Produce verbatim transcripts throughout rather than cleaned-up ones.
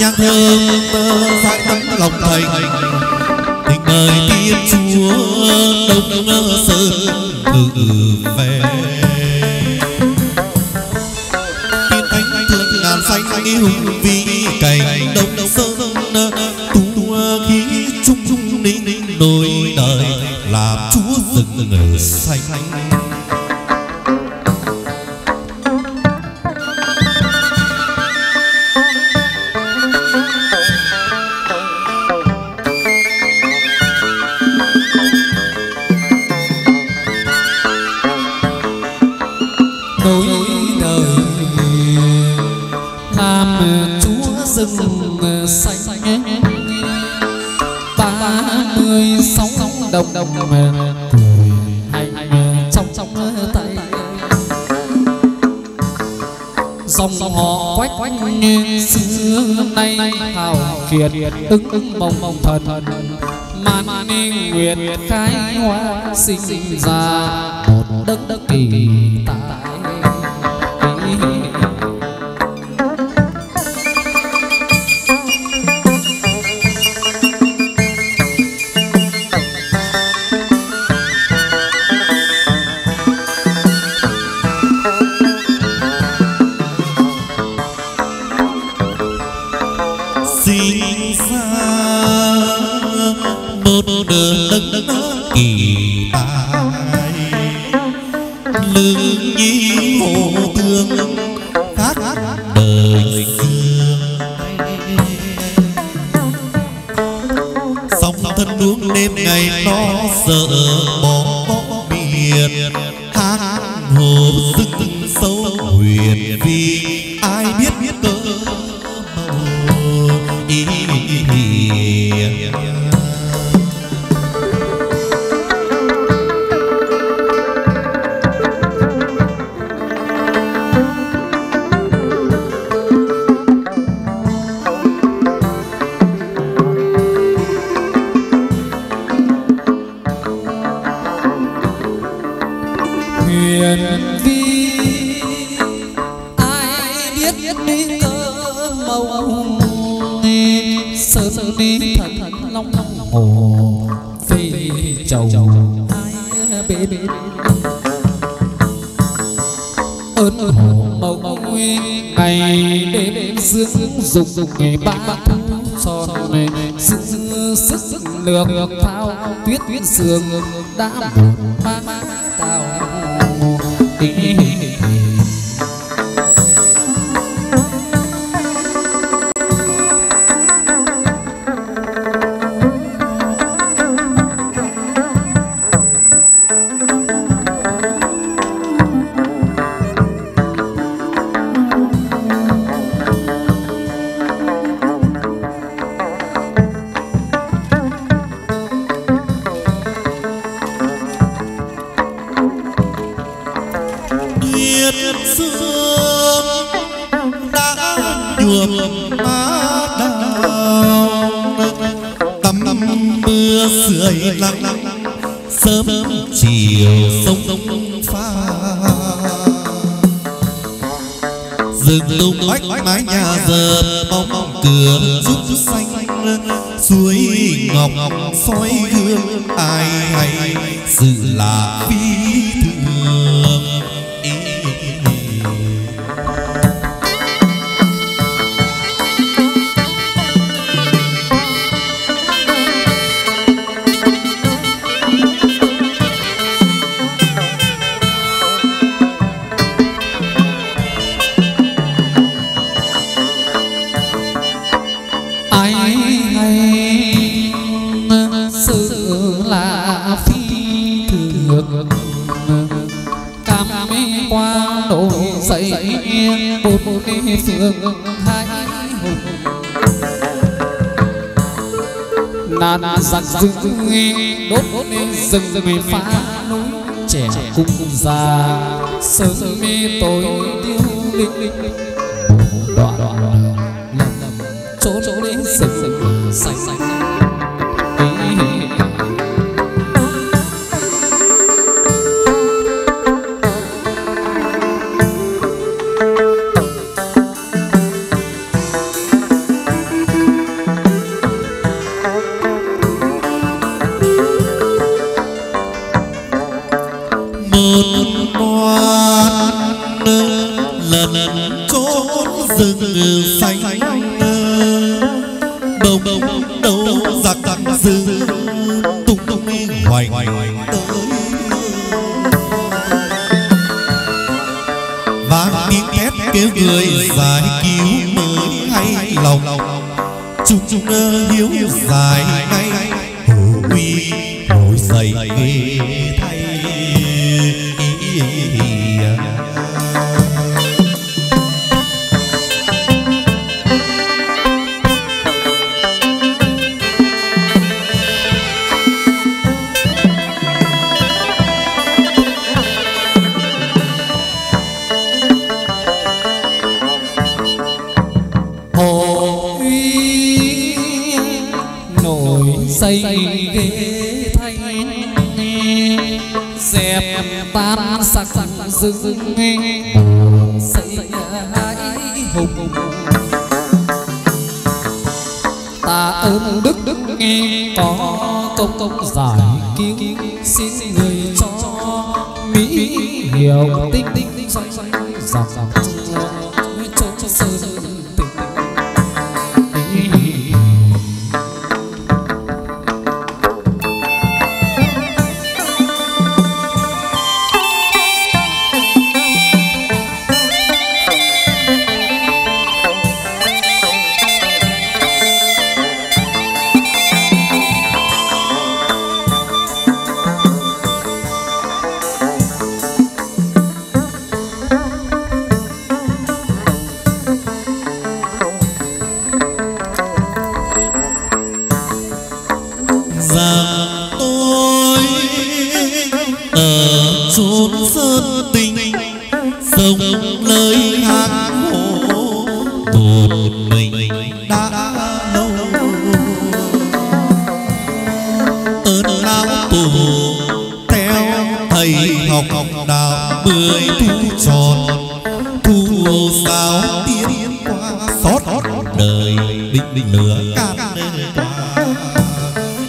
nhang thơm dãi tấm lòng thành tình đời Thiên Chúa Đông Sơn ngự về. Thiên Thánh thương ngàn xanh như hùng vĩ cảnh Đông Sơn tu khí chung chung ninh ninh đôi đời làm Chúa rừng ngự xanh. Đông đông đông hành trong trong tay dòng họ quách quanh xưa nay hào kiệt ưng ưng mông mông thần man nguyệt khai hoa sinh sinh ra một đất đất kỳ tài. Dùng nghề ba thú son này sức sức sức lược thao tuyết tuyết sương đã buồn ba má tao soi gương ai hay sự là phi thường. Nàn giặc rừng đốt đốt rừng rừng phá núi trẻ cung già sớm mi tối tiêu linh linh đoạn đoạn lầm lầm chỗ chỗ đến rừng rừng sạch sạch. rừng xanh bông bông đâu giặc rừng tung tung hoành tới và tiếng két kêu người giải cứu mới hay lòng chung chung hiếu dài ngay hồ uy nổi dậy thay xây ghế thanh dẹp tan sắc rừng xây hái hùng ta ơn đức đức nghe có công công giải cứu xin người cho mỹ hiểu tinh tinh xoay xoay dọc dọc cho sơn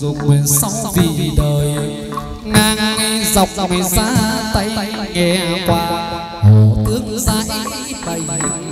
dục nguyện sau vì đời ngang dọc dọc xa tay nghe qua hồ tướng giải bày dân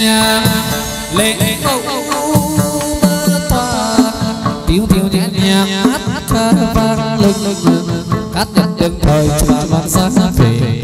nhà lễ hậu mơ thoa Tiêu tiêu nhẹ nhàng hát ca vang lưng lưng cát nhặt đừng thời trà vang sáng về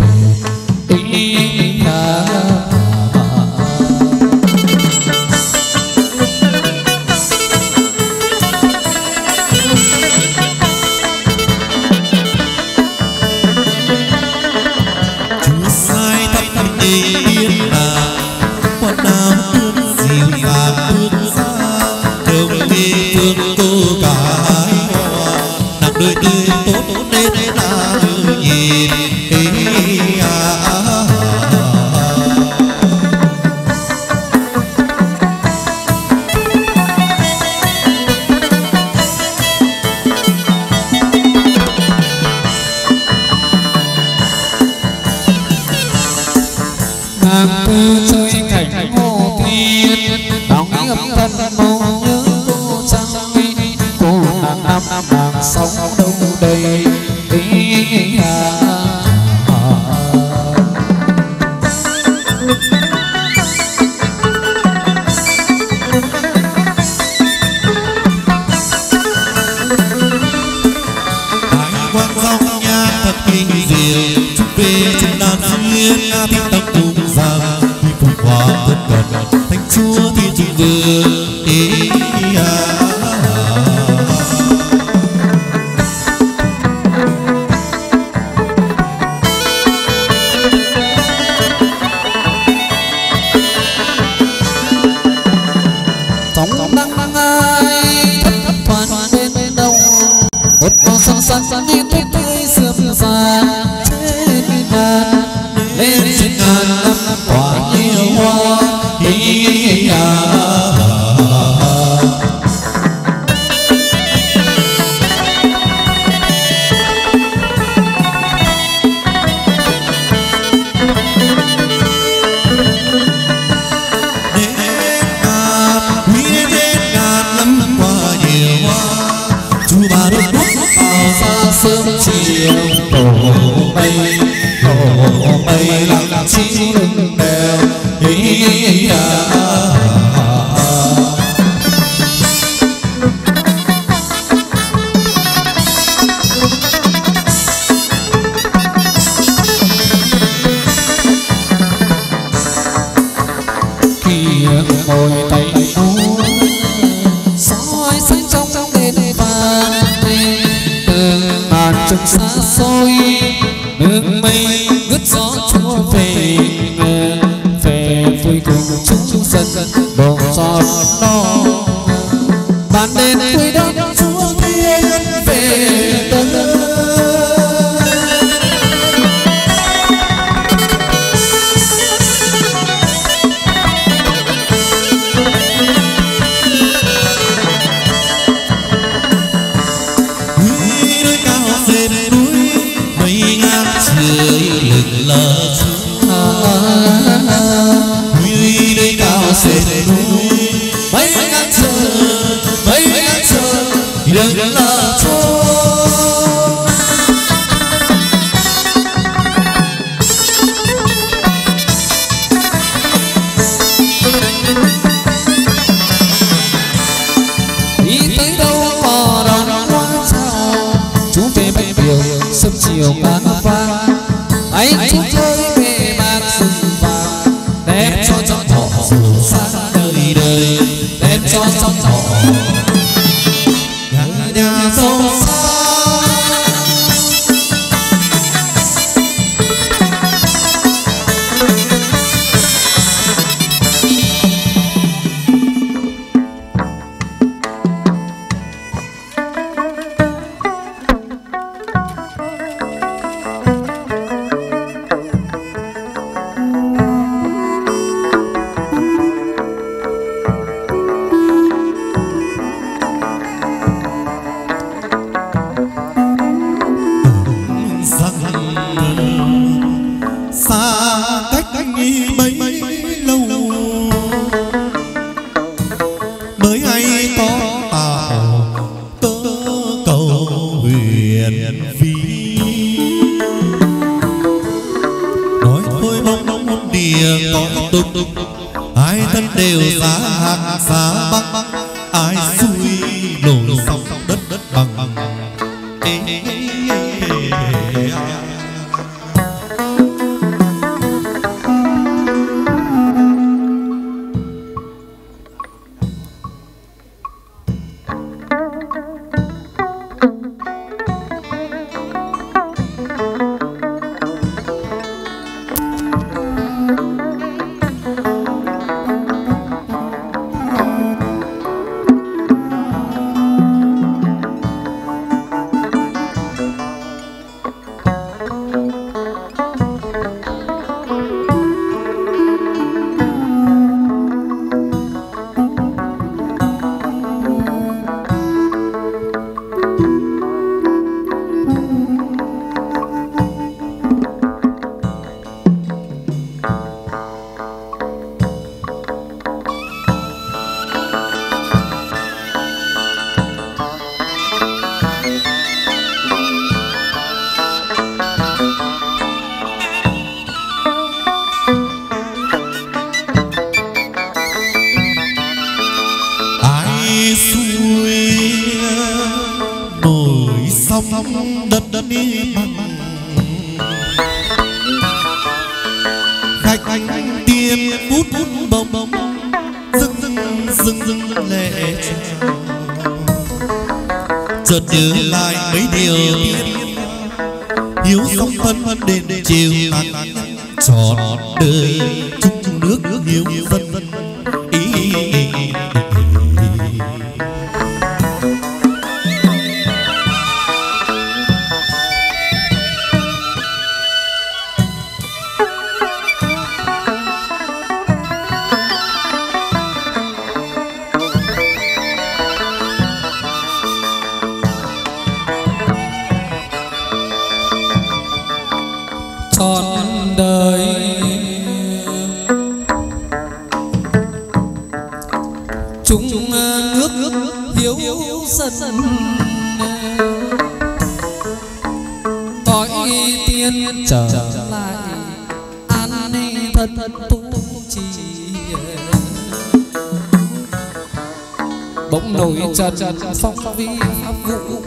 ai thân đều giá hạng giá bắc ai xuôi đổ sóng chợt nhớ lại mấy điều tiên hiếu song thân đền chiều trọn đời chung nước hiếu dân ý. Trần phong vi pháp vụ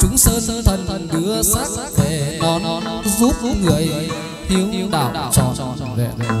chúng sơn thần thần đưa sắc về non non giúp người hiếu đạo tròn tròn vẹn vẹn.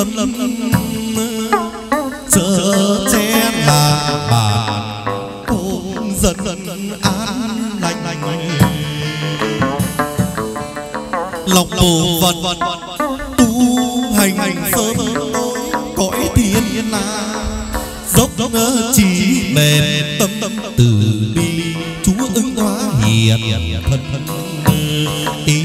lấm lấm lấm chớ che là bản không dần dần an lành lành lòng tổ vật tu hành hành sớm cõi thiên là dốc dốc chỉ mềm tâm tâm từ bi Chúa ứng hóa hiền thân ý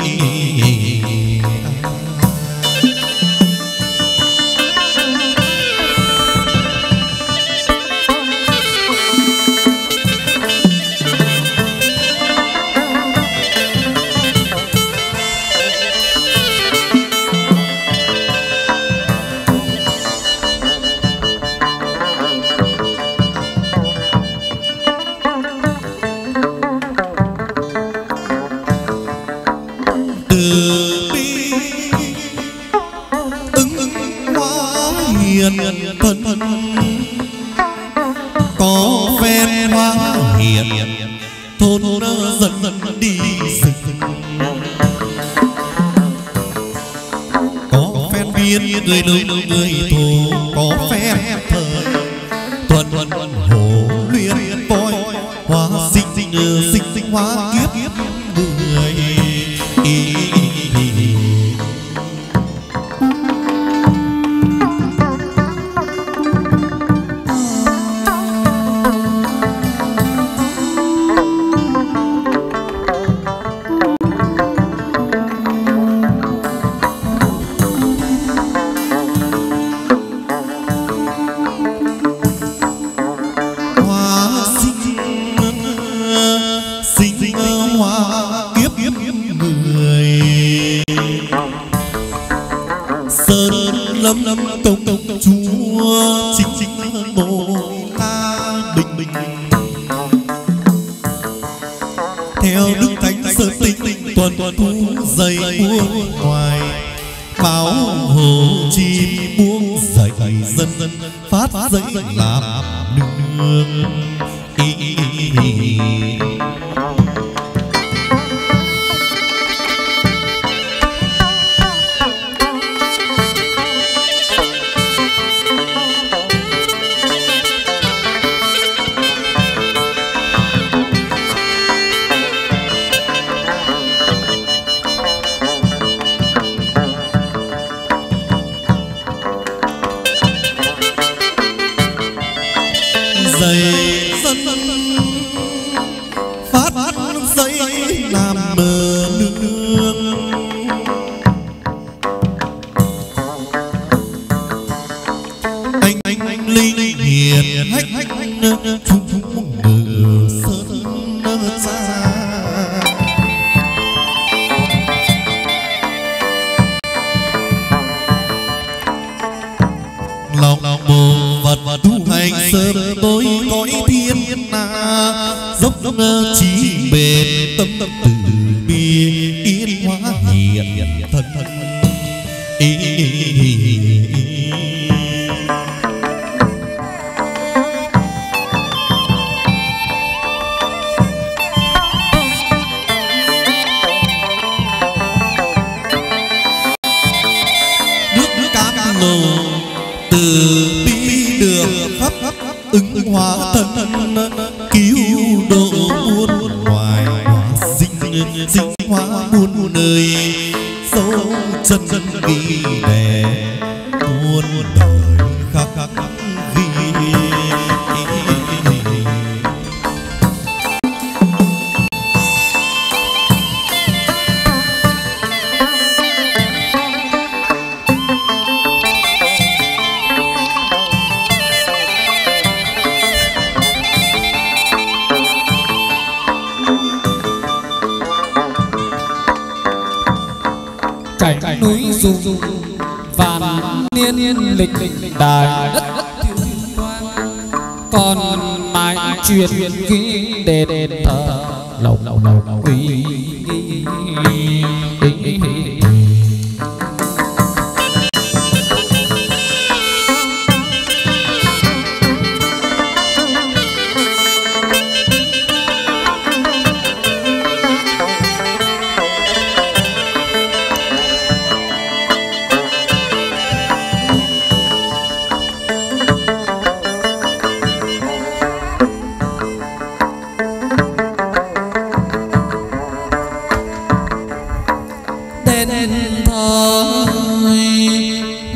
người đời người thù có phép thời tuần tuần hồ luyện voi hóa sinh sinh sinh sinh hóa kiếp người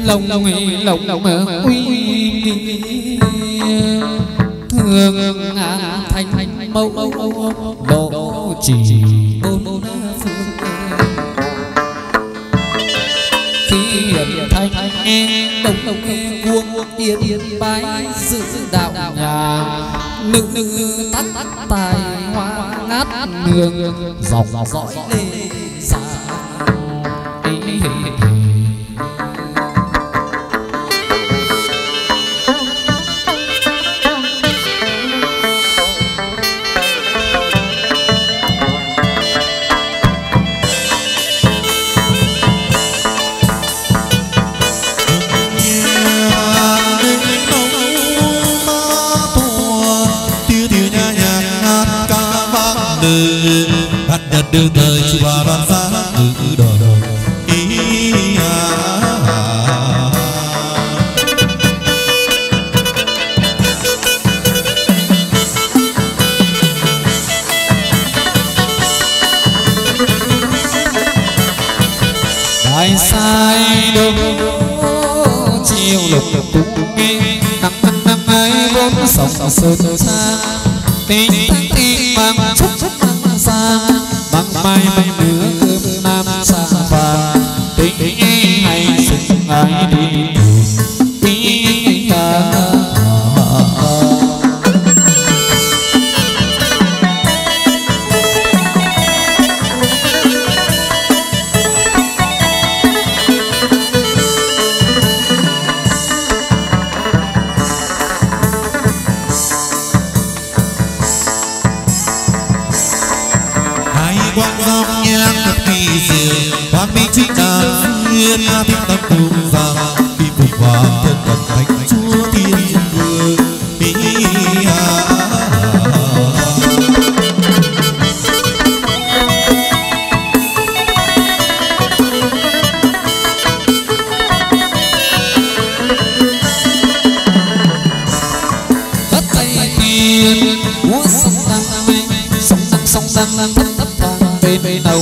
lòng lòng lòng lòng uy thương ngàn thành mẫu độ chỉ bốn bốn phương khi hiển thanh đồng đồng vuông tiên bái sự đạo nhà nữ nữ tắt tài hoa ngát nương dọc dõi lê xa đường đời chùa bà đoàn xa từ đời đại sai đâu chiều lục cũng nghe năm năm ấy vốn sông sơn xa tình tình mang chút chút mang xa mai mai bữa cơm nam xa và tình ý hay sức ai đi tình ta thiên tâm cùng ra khi vượt qua thiên thần thánh chúa thiên vương mỹ hà đất tây thiên múa sông sang mây sông sang sông sang thấp thấp vàng về về đầu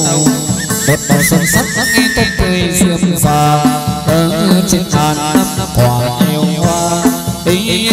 một bầu xuân sắc nghe tôi cười diêm và ở trên ngàn năm quả yêu hoa ý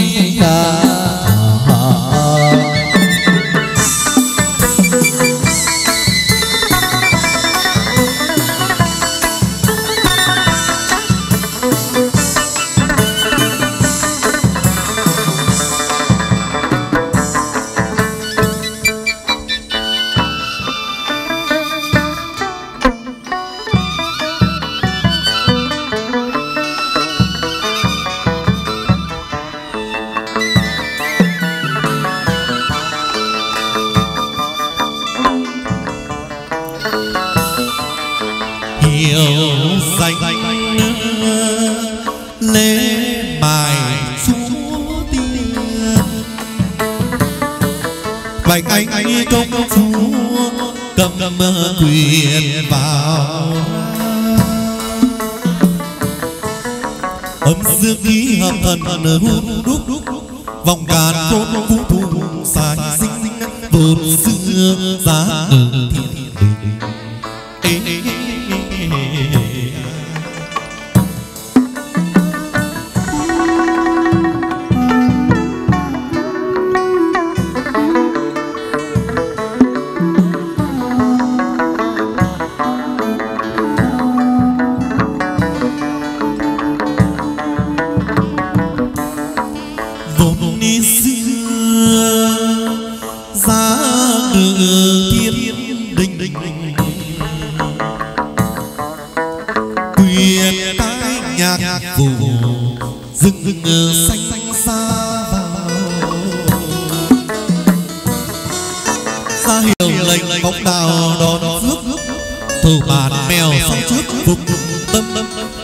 ta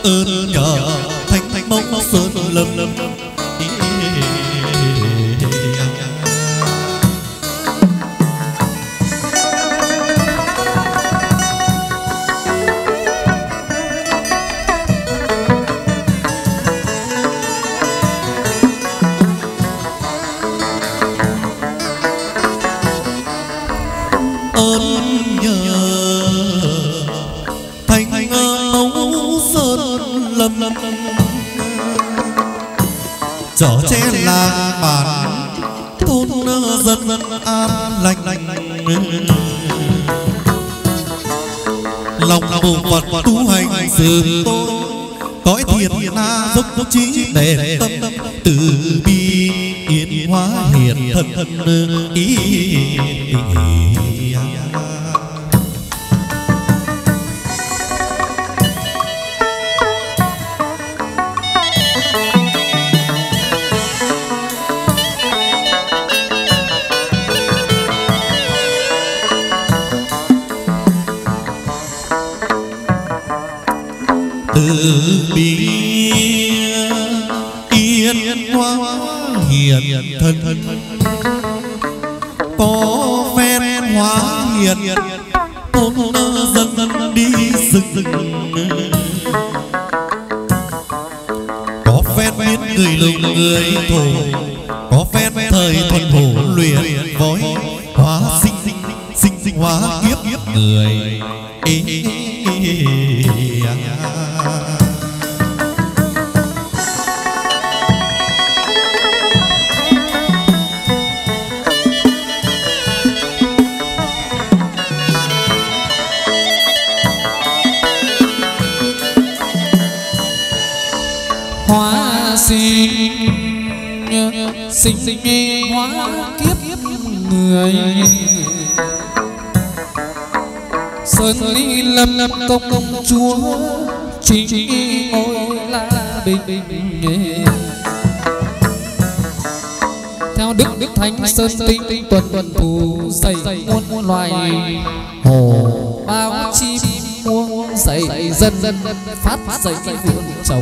ơn nhờ thành ơn trở trên làng bản thôn dân dân an lành lành lòng lòng Phật tu hành dường tôi cõi thiện na dốc dốc trí để tâm từ bi yên hóa hiền thân thân ý thân có phen hóa hiền ôm dân dân đi rừng có phen biết người lùng người thổ có phen thời thuần thổ luyện vói hóa sinh sinh sinh sinh hóa kiếp kiếp người sinh sinh hóa kiếp người sơn ly lâm lâm công công chúa chính ngôi la bình theo đức đức thánh sơn tinh tuần tuần thù dày muôn loài hồ bao chim muông dày dân dân phát dày vườn trồng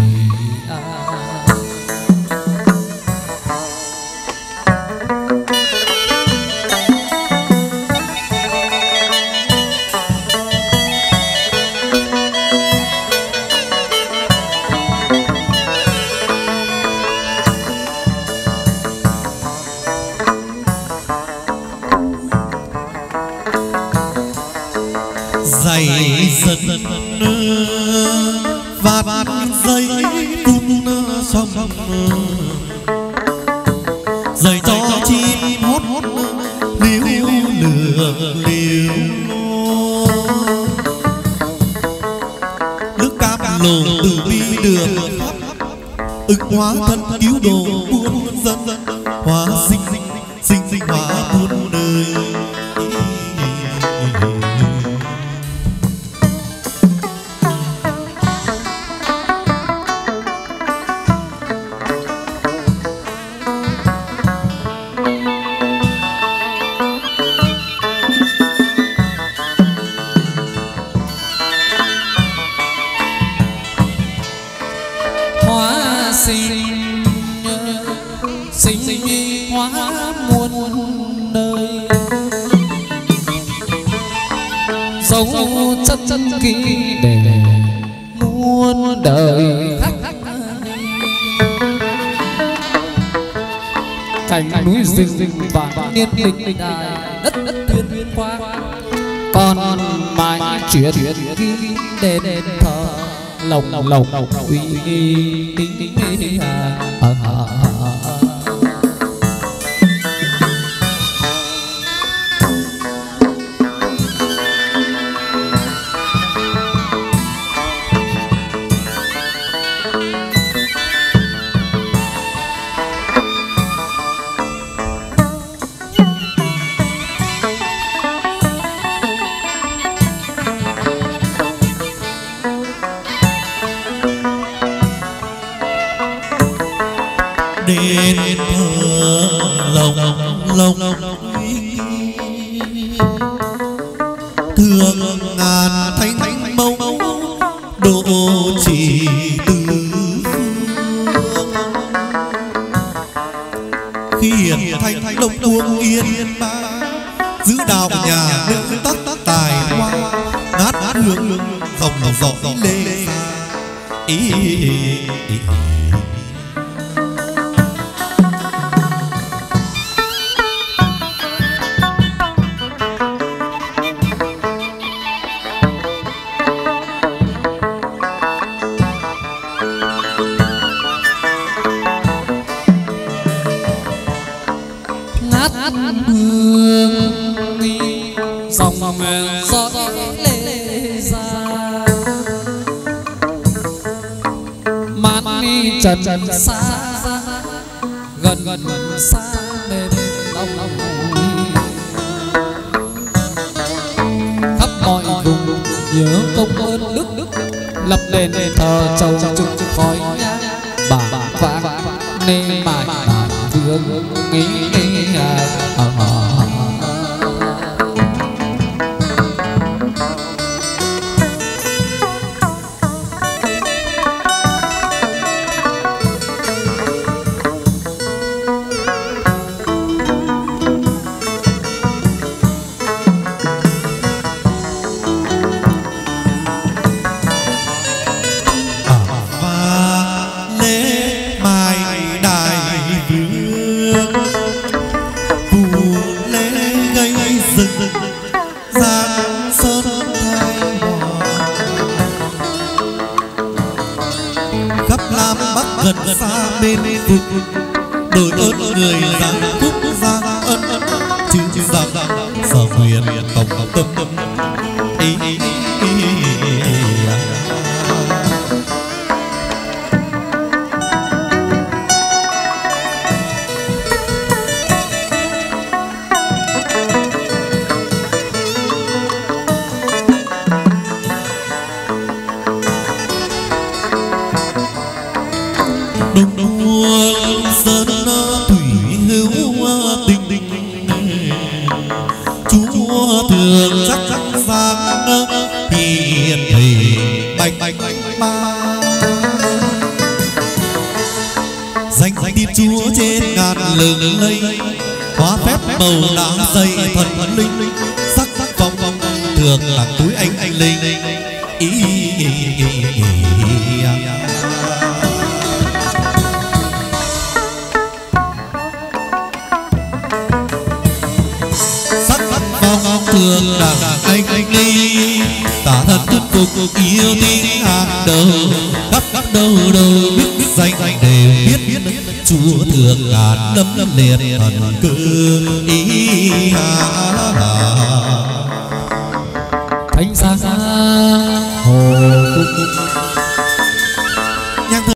lầu lầu uy nghi tính tính đi hà hà hà trần xa gần gần xa bên đông khắp mọi vùng nhớ công ơn đức đức lập đền thờ châu trực khói bà vãng nên mãi mãi thương nghĩ thánh xa xa hồ cung